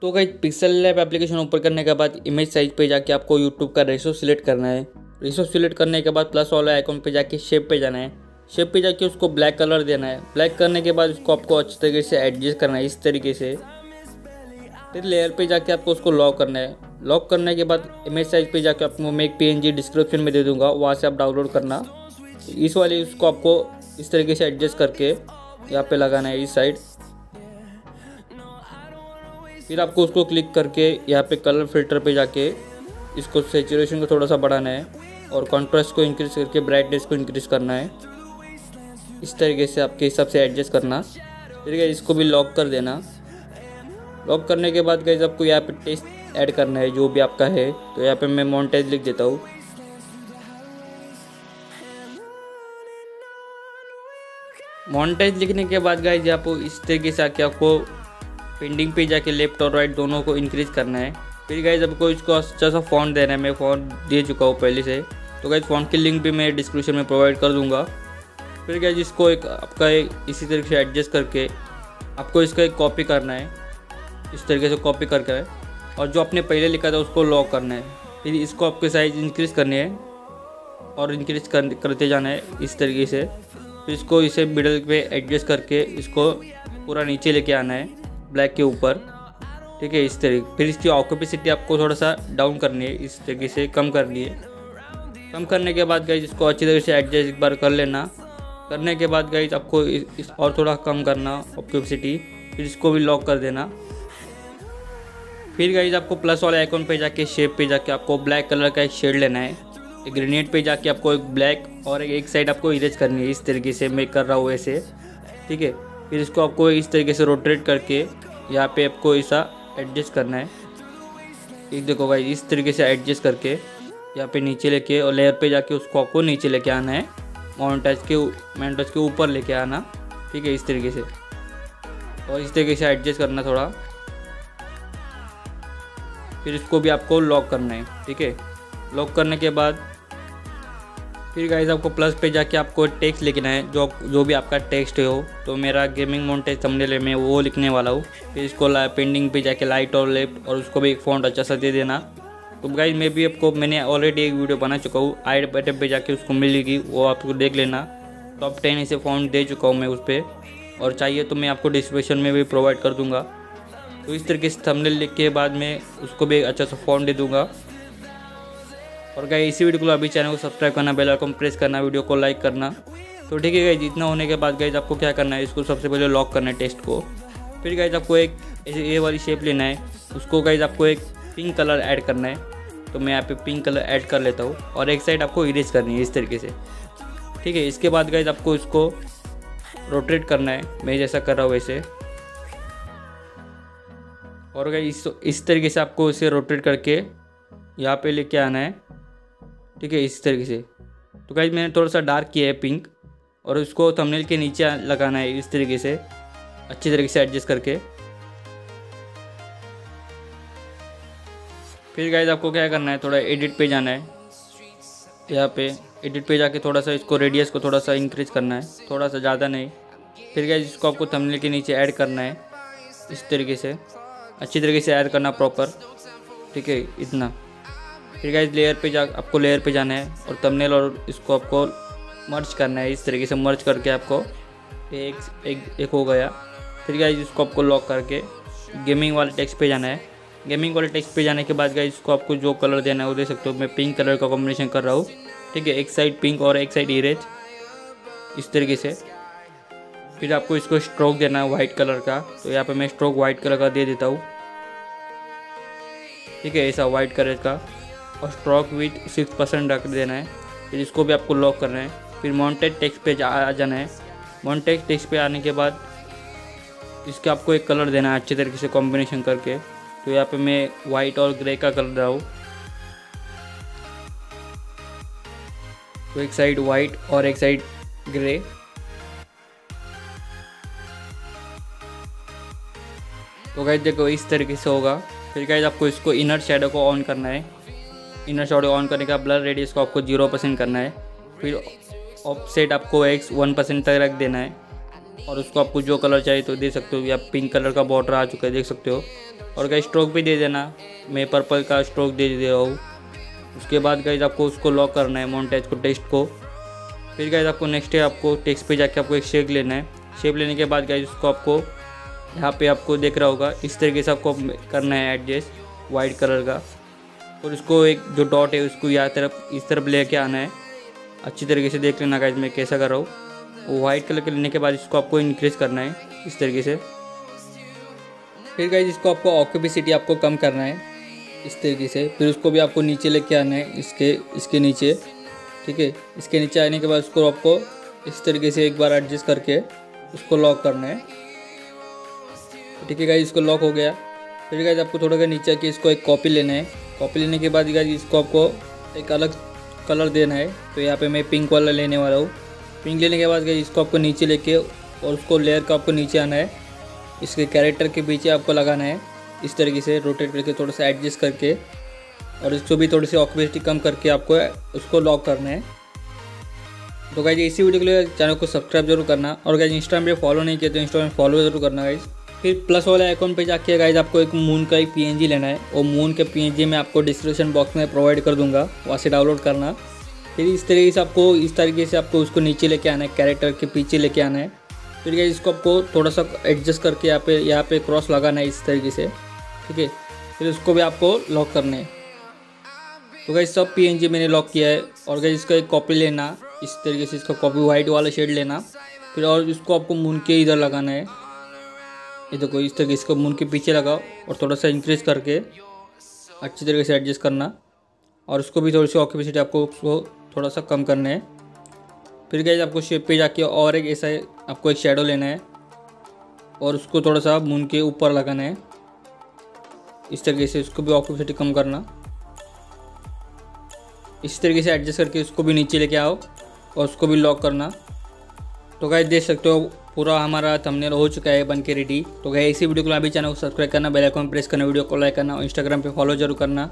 तो guys pixel lab application open करने के बाद इमेज साइज पे जाके आपको YouTube का रेशो सिलेक्ट करना है। रेशो सिलेक्ट करने के बाद प्लस वाला आइकॉन पे जाके शेप पे जाना है। शेप पे जाके उसको ब्लैक कलर देना है। ब्लैक करने के बाद उसको आपको अच्छे तरीके से एडजस्ट करना है इस तरीके से। फिर लेयर पे जाके आपको उसको लॉक करना है। लॉक करने के बाद इमेज साइज पे जाके आपको मैं एक PNG डिस्क्रिप्शन में दे दूँगा, वहाँ से आप डाउनलोड करना। इस वाले उसको आपको इस तरीके से एडजस्ट करके यहाँ पर लगाना है इस साइड। फिर आपको उसको क्लिक करके यहाँ पे कलर फिल्टर पे जाके इसको सेचुरेशन को थोड़ा सा बढ़ाना है और कंट्रास्ट को इंक्रीज करके ब्राइटनेस को इंक्रीज करना है। इस तरीके से आपके हिसाब से एडजस्ट करना। ठीक है, इसको भी लॉक कर देना। लॉक करने के बाद गाइस आपको यहाँ पे टेक्स्ट ऐड करना है जो भी आपका है। तो यहाँ पे मैं मॉन्टेज लिख देता हूँ। मॉन्टेज लिखने के बाद गाइस आपको इस तरीके से आके आपको पेंडिंग पे जाके लेफ्ट और राइट दोनों को इंक्रीज करना है। फिर गाइज आपको इसको अच्छा सा फॉन्ट देना है। मैं फॉन्ट दे चुका हूँ पहले से। तो गाइज फॉन्ट की लिंक भी मैं डिस्क्रिप्शन में प्रोवाइड कर दूंगा। फिर गाइज इसको एक आपका इसी तरीके से एडजस्ट करके आपको इसका एक कॉपी करना है। इस तरीके से कॉपी करके है और जो आपने पहले लिखा था उसको लॉक करना है। फिर इसको आपके साइज इंक्रीज करनी है और इंक्रीज करते जाना है इस तरीके से। फिर इसको इसे मिडल पे एडजस्ट करके इसको पूरा नीचे लेके आना है ब्लैक के ऊपर। ठीक है, इस तरीके। फिर इसकी ऑक्यूपेसिटी आपको थोड़ा सा डाउन करनी है, इस तरीके से कम करनी है। कम करने के बाद गाइज इसको अच्छी तरीके से एडजस्ट एक बार कर लेना। करने के बाद गाइज आपको इस और थोड़ा कम करना ऑक्यूपेसिटी। फिर इसको भी लॉक कर देना। फिर गाइज आपको प्लस वाले आइकॉन पे जाके शेप पे जाके आपको ब्लैक कलर का एक शेड लेना है। एक ग्रेनेड पे जाके आपको एक ब्लैक और एक साइड आपको इरेज करनी है इस तरीके से। मैं कर रहा हूँ ऐसे। ठीक है, फिर इसको आपको इस तरीके से रोटेट करके यहाँ पे आपको ऐसा एडजस्ट करना है। एक देखो भाई, इस तरीके से एडजस्ट करके यहाँ पे नीचे लेके और लेयर पे जाके उसको आपको नीचे लेके आना है। मॉन्टेज के ऊपर लेके आना। ठीक है, इस तरीके से। और इस तरीके से एडजस्ट करना थोड़ा। फिर इसको भी आपको लॉक करना है। ठीक है, लॉक करने के बाद फिर गाइज आपको प्लस पे जाके आपको टेक्स्ट लिखना है, जो भी आपका टेक्स्ट हो। तो मेरा गेमिंग मॉन्टेज थंबनेल में वो लिखने वाला हूँ। फिर इसको पेंडिंग पे जाके लाइट और लेफ्ट और उसको भी एक फॉन्ट अच्छा सा दे देना। तो गाइज मैं भी आपको मैंने ऑलरेडी एक वीडियो बना चुका हूँ, आई बटन पे जाके उसको मिलेगी, वो आपको देख लेना। टॉप 10 ऐसे फॉन्ट दे चुका हूँ मैं उस पर, और चाहिए तो मैं आपको डिस्क्रिप्शन में भी प्रोवाइड कर दूँगा। तो इस तरीके से थंबनेल लिख के बाद में उसको भी अच्छा सा फॉन्ट दे दूँगा। और गाइस इसी वीडियो को अभी चैनल को सब्सक्राइब करना, बेल आइकन प्रेस करना, वीडियो को लाइक करना। तो ठीक है गाइस, इतना होने के बाद गाइस आपको क्या करना है, इसको सबसे पहले लॉक करना है टेक्स्ट को। फिर गाइस आपको एक ए वाली शेप लेना है, उसको गाइस आपको एक पिंक कलर ऐड करना है। तो मैं यहाँ पे पिंक कलर ऐड कर लेता हूँ और एक साइड आपको इरेज करनी है इस तरीके से। ठीक है, इसके बाद गाइस आपको इसको रोटेट करना है, मैं जैसा कर रहा हूँ वैसे। और गाइस इस तरीके से आपको इसे रोटेट करके यहाँ पे लेके आना है। ठीक है, इस तरीके से। तो गाइस मैंने थोड़ा सा डार्क किया है पिंक, और उसको थंबनेल के नीचे लगाना है इस तरीके से, अच्छे तरीके से एडजस्ट करके। फिर गाइस आपको क्या करना है, थोड़ा एडिट पे जाना है। यहाँ पे एडिट पे जाके थोड़ा सा इसको रेडियस को थोड़ा सा इंक्रीज करना है, थोड़ा सा ज़्यादा नहीं। फिर गाइस इसको आपको थंबनेल के नीचे ऐड करना है इस तरीके से, अच्छी तरीके से ऐड करना प्रॉपर। ठीक है, इतना। फिर गाइस लेयर पे जा आपको लेयर पे जाना है और थंबनेल और इसको आपको मर्ज करना है इस तरीके से। मर्ज करके आपको एक हो गया। फिर गाइस इसको आपको लॉक करके गेमिंग वाले टेक्स्ट पे जाना है। गेमिंग वाले टेक्स्ट पे जाने के बाद गाइस इसको आपको जो कलर देना है वो दे सकते हो। मैं पिंक कलर का कॉम्बिनेशन कर रहा हूँ। ठीक है, एक साइड पिंक और एक साइड इरेज इस तरीके से। फिर आपको इसको स्ट्रोक देना है वाइट कलर का। तो यहाँ पर मैं स्ट्रोक वाइट कलर का दे देता हूँ। ठीक है, ऐसा वाइट कलर का। और स्ट्रोक विथ 6% रख देना है। फिर इसको भी आपको लॉक करना है। फिर मॉन्टेज टेक्स्ट पे आ जाना है। मॉन्टेज टेक्स्ट पे आने के बाद इसके आपको एक कलर देना है अच्छे तरीके से कॉम्बिनेशन करके। तो यहाँ पे मैं वाइट और ग्रे का कलर दे रहा हूँ। तो एक साइड वाइट और एक साइड ग्रे। तो गाइस देखो इस तरीके से होगा। फिर गाइस आपको इसको इनर शैडो को ऑन करना है। इनर शैडो ऑन करने का ब्लर रेडियस को आपको 0% करना है। फिर ऑफसेट आपको X 1% तक रख देना है। और उसको आपको जो कलर चाहिए तो दे सकते हो। या पिंक कलर का बॉर्डर आ चुका है, देख सकते हो। और गाइस स्ट्रोक भी दे देना, मैं पर्पल का स्ट्रोक दे दे रहा हूँ। उसके बाद गाइस आपको उसको लॉक करना है मॉन्टेज को, टेक्स्ट को। फिर गाइस आपको नेक्स्ट है, आपको टेक्स्ट पे जाके आपको एक शेप लेना है। शेप लेने के बाद गाइस उसको आपको यहाँ पे आपको देख रहा होगा, इस तरीके से आपको करना है एडजस्ट वाइट कलर का। और उसको एक जो डॉट है उसको यहाँ तरफ इस तरफ लेके आना है। अच्छी तरीके से देख लेना गाइस मैं कैसा कर रहा हूँ। वाइट कलर के लेने के बाद इसको आपको इंक्रीज करना है इस तरीके से। फिर गाइस इसको आपको ऑक्यूपेसिटी आपको कम करना है इस तरीके से। फिर उसको भी आपको नीचे लेके आना है, इसके नीचे, ठीक है। इसके नीचे आने के बाद उसको आपको इस तरीके से एक बार एडजस्ट करके उसको लॉक करना है, ठीक है गाइस। इसको लॉक हो गया। फिर गाइस आपको थोड़ा सा नीचे आके इसको एक कॉपी लेना है। कॉपी लेने के बाद गाइस इसको आपको एक अलग कलर देना है, तो यहाँ पे मैं पिंक वाला लेने वाला हूँ। पिंक लेने के बाद गाइस इसको आपको नीचे लेके और उसको लेयर का आपको नीचे आना है, इसके कैरेक्टर के पीछे आपको लगाना है इस तरीके से, रोटेट करके थोड़ा सा एडजस्ट करके। और इसको भी थोड़ी सी ऑक्यूपेसिटी कम करके आपको उसको लॉक करना है। तो गाइस इसी वीडियो के लिए चैनल को सब्सक्राइब जरूर करना। और गाइस इंस्टाग्राम पे फॉलो नहीं किया तो इंस्टाग्राम फॉलो जरूर करना गाइस। फिर प्लस वाले आइकॉन पे जाके गाइस आपको एक मून का एक पीएनजी लेना है। और मून के पीएनजी मैं आपको डिस्क्रिप्शन बॉक्स में प्रोवाइड कर दूंगा, वहाँ से डाउनलोड करना। फिर इस तरीके से आपको उसको नीचे लेके आना है, कैरेक्टर के पीछे लेके आना है। फिर गाइस इसको आपको थोड़ा सा एडजस्ट करके यहाँ पे क्रॉस लगाना है इस तरीके से, ठीक है। फिर उसको भी आपको लॉक करना है। तो गाइस सब पीएनजी मैंने लॉक किया है। और गाइस इसका एक कॉपी लेना इस तरीके से, इसका कॉपी वाइट वाला शेड लेना। फिर और इसको आपको मून के इधर लगाना है, ये देखो इस तरीके से। इसको मून के पीछे लगाओ और थोड़ा सा इंक्रीज करके अच्छी तरीके से एडजस्ट करना। और उसको भी थोड़ी सी ऑक्यूपेसिटी आपको उसको थोड़ा सा कम करना है। फिर गाइस आपको शेप पे जाके और एक ऐसा आपको एक शेडो लेना है और उसको थोड़ा सा मून के ऊपर लगाना है इस तरीके से। उसको भी ऑक्यूपेसिटी कम करना, इस तरीके से एडजस्ट करके उसको भी नीचे लेके आओ और उसको भी लॉक करना। तो गाइस देख सकते हो पूरा हमारा थंबनेल हो चुका है बनके रेडी। तो गाइस इसी वीडियो को अभी चैनल को सब्सक्राइब करना, बेल आइकन प्रेस करना, वीडियो को लाइक करना और इंस्टाग्राम पे फॉलो जरूर करना।